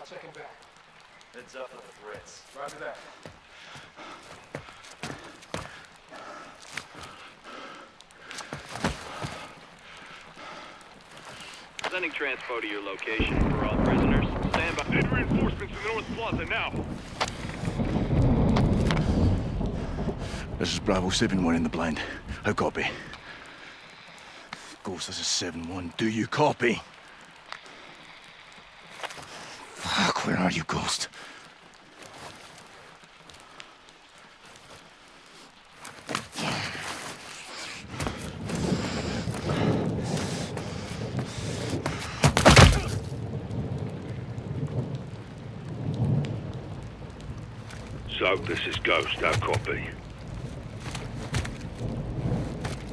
I'll check him back. Heads up for the threats. Roger that. Sending transpo to your location for all prisoners. Stand by. Need reinforcements in the North Plaza now. This is Bravo 7-1 in the blind. How copy? Ghost, this is 7-1. Do you copy? Fuck, where are you, Ghost? So, this is Ghost, I copy.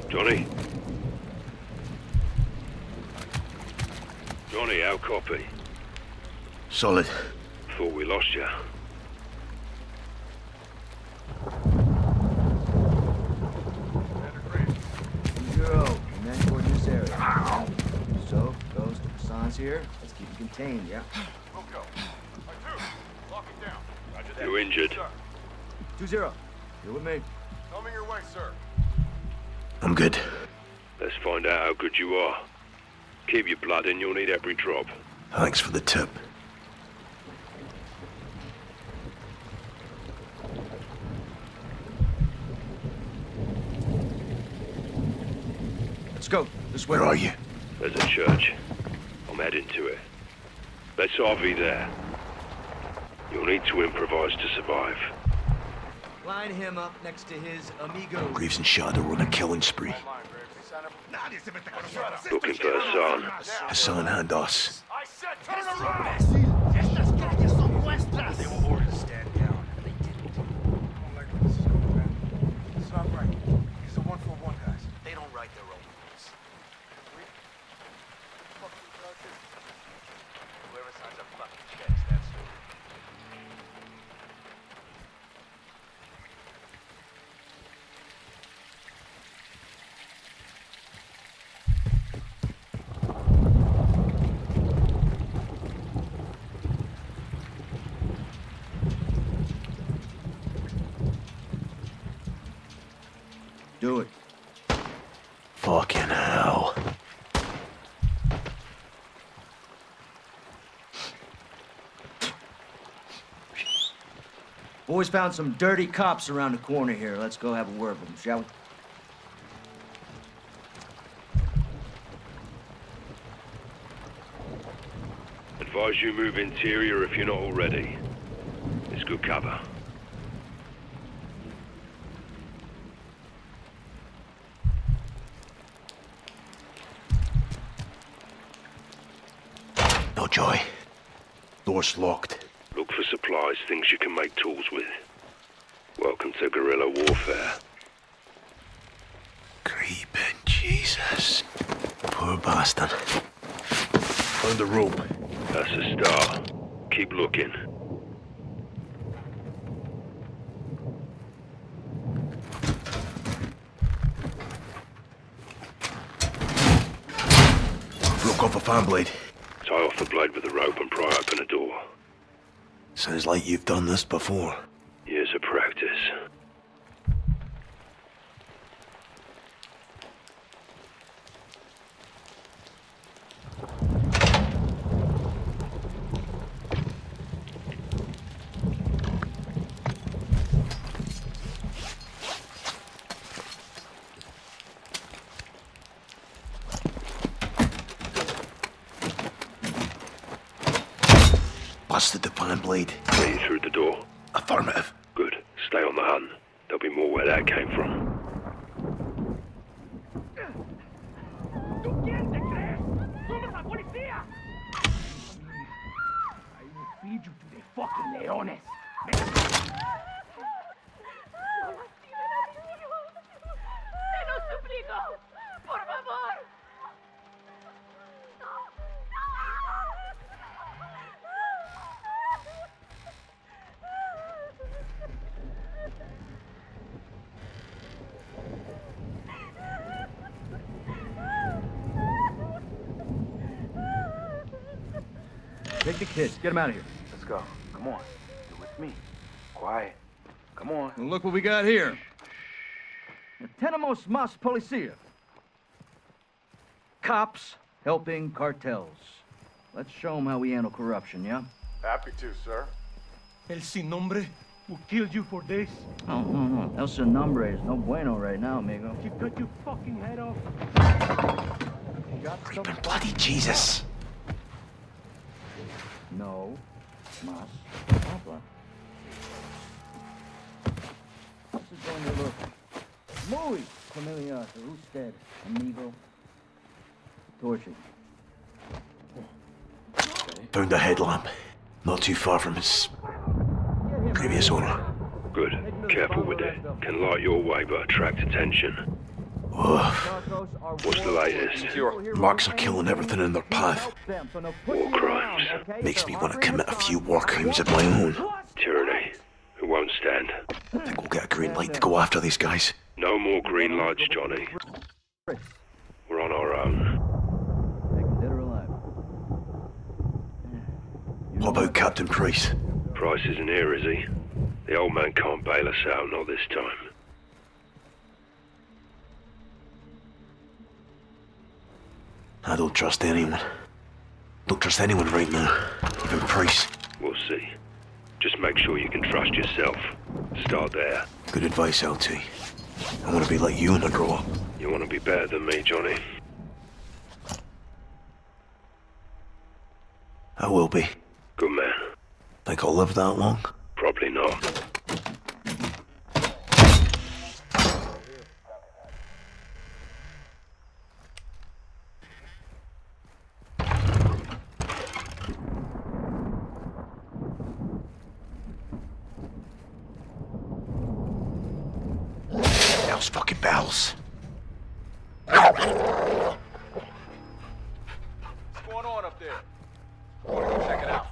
Johnny? Johnny, our copy. Solid. Thought we lost you. Yo, command toward this area. Ow. So, Ghost, Hassan's here. Let's keep it contained, yeah? We'll go. R2, lock it down. Roger that. You injured? 2-0. You're with me. Coming your way, sir. I'm good. Let's find out how good you are. Keep your blood in, you'll need every drop. Thanks for the tip. Let's go. This way. Where are you? There's a church. I'm heading to it. Let's RV there. You'll need to improvise to survive. Line him up next to his amigo. Greaves and Shadow on a killing spree. Looking for Hassan. Hassan and us. I said turn around! They were ordered to stand down, and they didn't. I don't like where this is going, man. It's not right. These are 141 guys. They don't write their own rules. Whoever signs up fucking checks, that's who. Do it. Fucking hell. Boys found some dirty cops around the corner here. Let's go have a word with them, shall we? Advise you move interior if you're not already. It's good cover. No joy. Door's locked. Look for supplies, things you can make tools with. Welcome to guerrilla warfare. Creeping Jesus. Poor bastard. Found the rope. That's a start. Keep looking. Broke off a fan blade. Tie off the blade with the rope and pry open a door. Sounds like you've done this before. Years of practice. Busted the pan blade. Are you through the door? Affirmative. Good. Stay on the hunt. There'll be more where that came from. I will feed you to the fucking leones. Take the kids. Get them out of here. Let's go. Come on. You're with me. Quiet. Come on. Well, look what we got here. Shh. Tenemos mas policia. Cops helping cartels. Let's show them how we handle corruption, yeah? Happy to, sir. El sin nombre will kill you for days. Oh, no, no. El sin nombre is no bueno right now, amigo. You cut your fucking head off. Creeping bloody Jesus. No. Mas. Papa. This is going to look muy familiar to usted, amigo. Torching. Found a headlamp, not too far from his previous owner. Good. Careful with it. Can light your way but attract attention. Whoa. What's the latest? Marks are killing everything in their path. War crimes. Makes me want to commit a few war crimes of my own. Tyranny. Who won't stand. I think we'll get a green light to go after these guys. No more green lights, Johnny. We're on our own. What about Captain Price? Price isn't here, is he? The old man can't bail us out, not this time. I don't trust anyone. Don't trust anyone right now. Even Price. We'll see. Just make sure you can trust yourself. Start there. Good advice, LT. I want to be like you and I grow up. You want to be better than me, Johnny. I will be. Good man. Think I'll live that long? Probably not. Those fucking bells. What's going on up there? Check it out.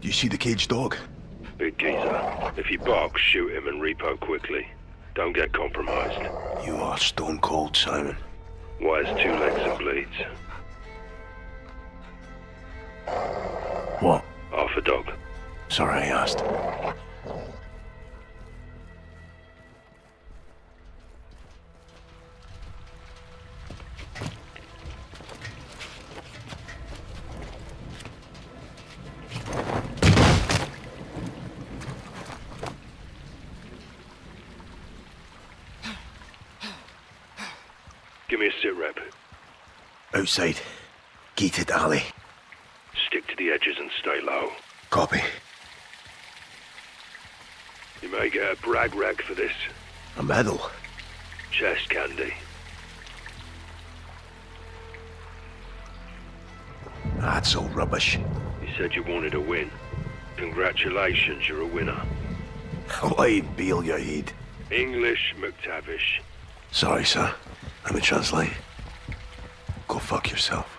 Do you see the caged dog? Big geezer. If he barks, shoot him and repo quickly. Don't get compromised. You are stone cold, Simon. Why is two legs and bleeds? What? Half a dog. Sorry I asked. Give me a sit rep. Outside. Gated alley. Stick to the edges and stay low. Copy. You may get a brag rag for this. A medal? Chest candy. That's all rubbish. You said you wanted a win. Congratulations, you're a winner. Why'd Beale your head? English McTavish. Sorry, sir. Let me translate. Go fuck yourself.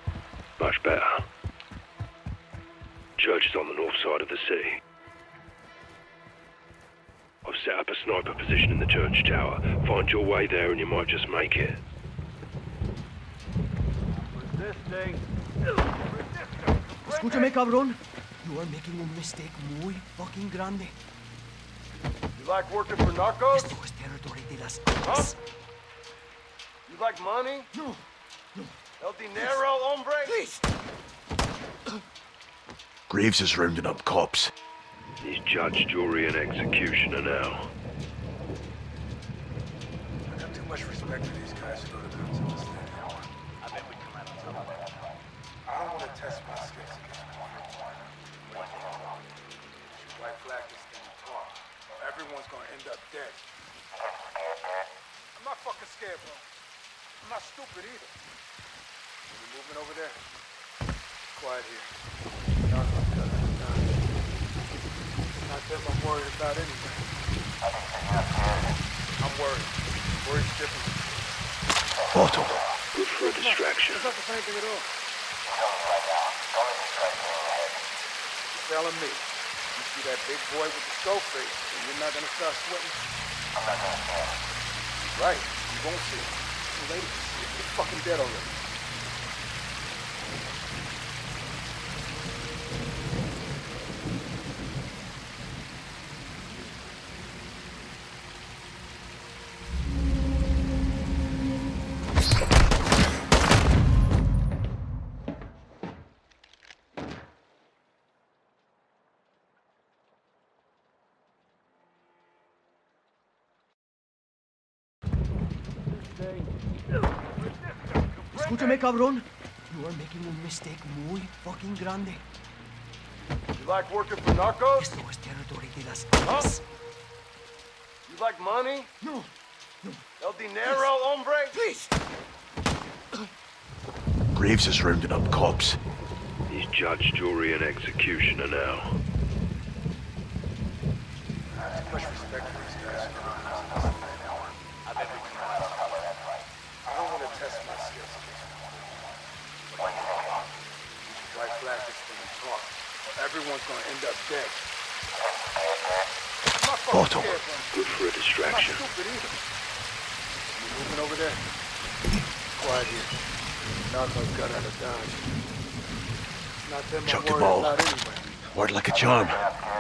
Much better. Church is on the north side of the city. I've set up a sniper position in the church tower. Find your way there and you might just make it. Resisting. Escúchame, cabrón. You are making a mistake muy fucking grande. You like working for narcos? Esto es territory de las armas. Huh? You like money? No. No. El dinero, hombre? Please. Graves is rounding up cops. He's judge, jury, and executioner now. I got too much respect for these guys to go to them until this day hour. I bet we come out of trouble. I don't want to test my skills against one. White flag is gonna talk, or everyone's gonna end up dead. I'm not fucking scared, bro. I'm not stupid either. We're moving over there. Quiet here. Not them I'm worried about anyway. I'm worried. Worried's different. Auto. Good for a distraction. It's not the same thing at all. telling me. You see that big boy with the skull face, and you're not gonna start sweating? I'm not gonna fall. Right, you won't see it. The lady can see it. You're fucking dead already. Escúchame, cabrón. You are making a mistake muy fucking grande. You like working for narcos? Esto es territory de las armas. You like money? No. No. El dinero, hombre? Please. Graves is rounding up cops. He's judge, jury, and executioner now. Much respect for his guys. Everyone's gonna end up dead. Bottom. Good for a distraction. Not stupid either. You moving over there? Quiet here. Narco's got out of Dodge. Not them. Chuck the ball. Anyway. Word like a charm.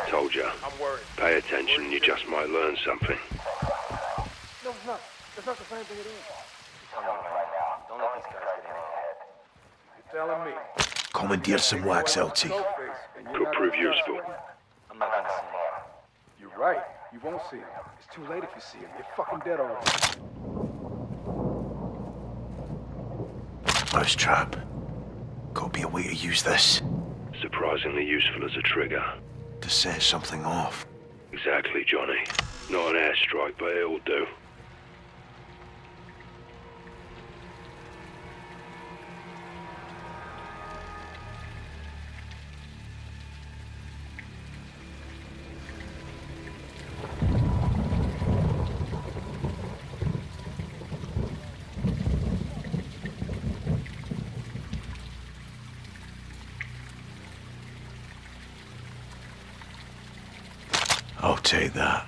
Told ya. I'm worried. Pay attention, you just might learn something. No, it's not. It's not the same thing it is. Come on, man. Don't let these guys get in your head. You're telling me. Commandeer some wax, LT. Could prove useful. I'm not gonna see him. You're right. You won't see him. It's too late if you see him. You're fucking dead already. Mousetrap. Gotta be a way to use this. Surprisingly useful as a trigger. To set something off. Exactly, Johnny. Not an airstrike, but it'll do. I'll take that.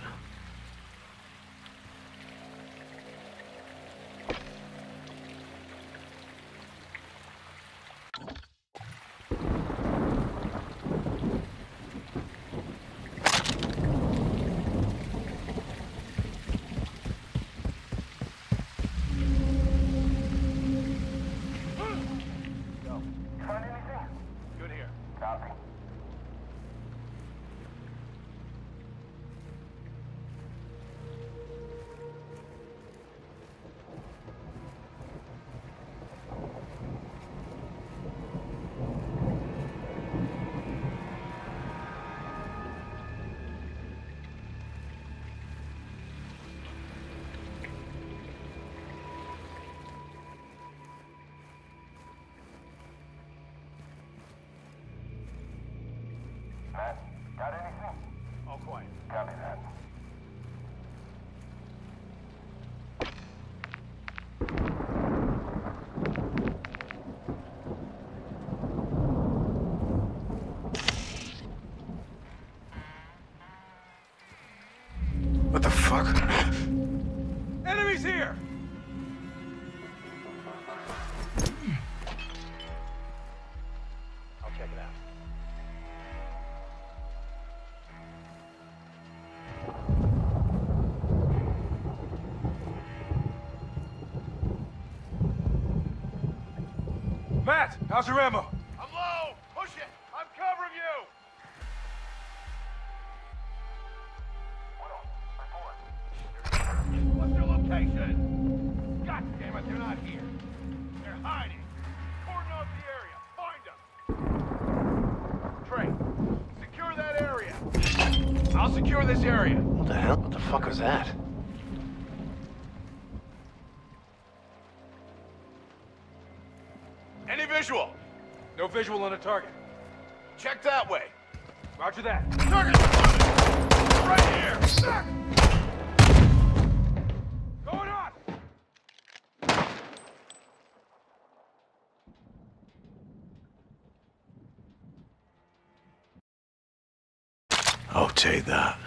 Enemies here! I'll check it out. Matt, how's your ammo? I'm low! Push it! I'm covering you! God damn it, they're not here. They're hiding. Cordon off the area. Find them. Trey, secure that area. I'll secure this area. What the hell? What the fuck was that? Any visual? No visual on a target. Check that way. Roger that. Target! Right here! imitate that.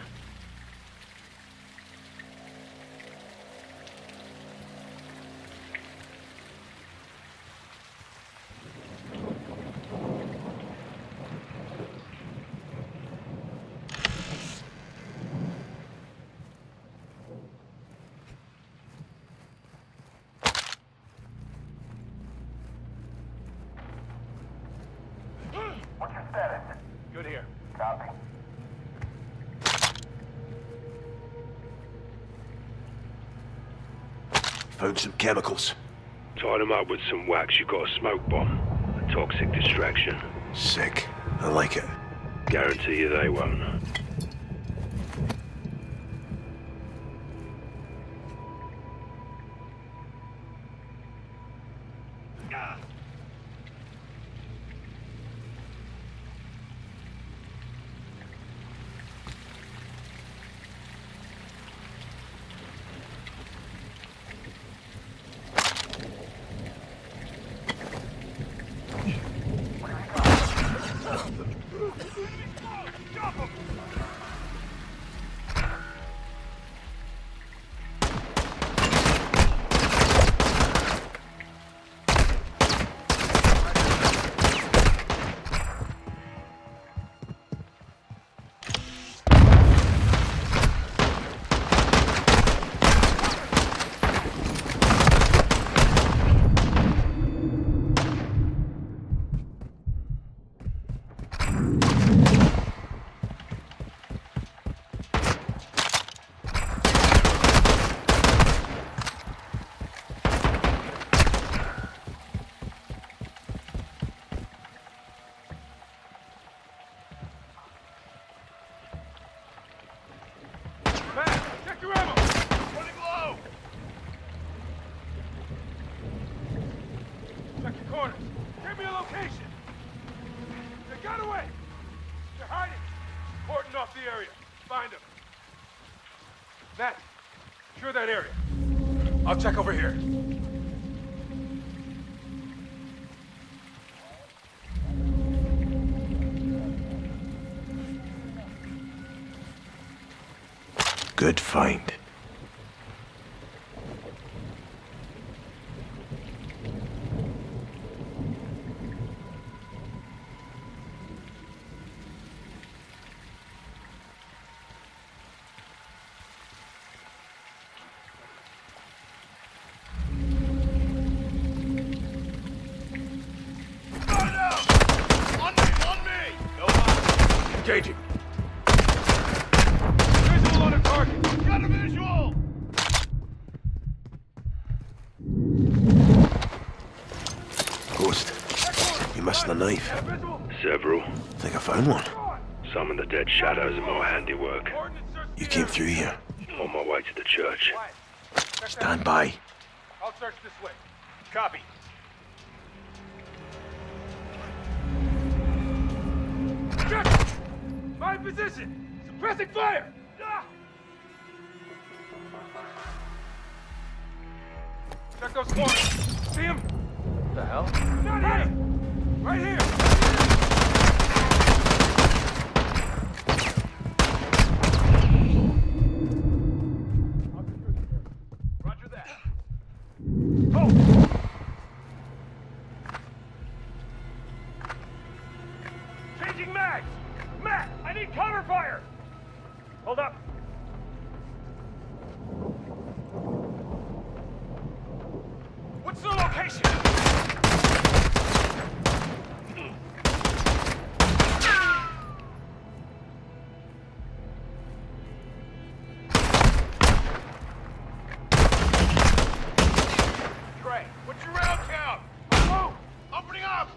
Found some chemicals. Tied them up with some wax. You got a smoke bomb. A toxic distraction. Sick. I like it. Guarantee you they won't. That area. I'll check over here. Good find. Engaging. Visual on a target. Got a visual. Ghost, you missed the knife. Several. Think I found one. Some of the dead shadows of my handiwork. You came through here. On my way to the church. Stand by. I'll search this way. Copy. My position! Suppressing fire! Check those corners. See him? What the hell? Not here! Right here! Roger that. Hold! Changing mags! Matt, I need counter fire! Hold up. What's the location? Great. What's your round count? Move! Opening up!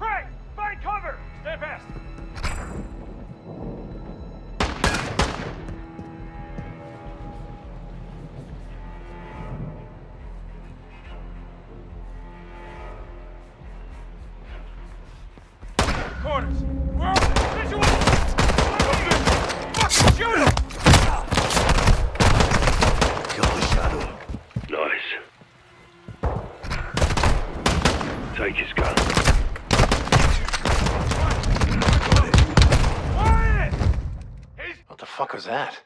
Nice. fuck was that?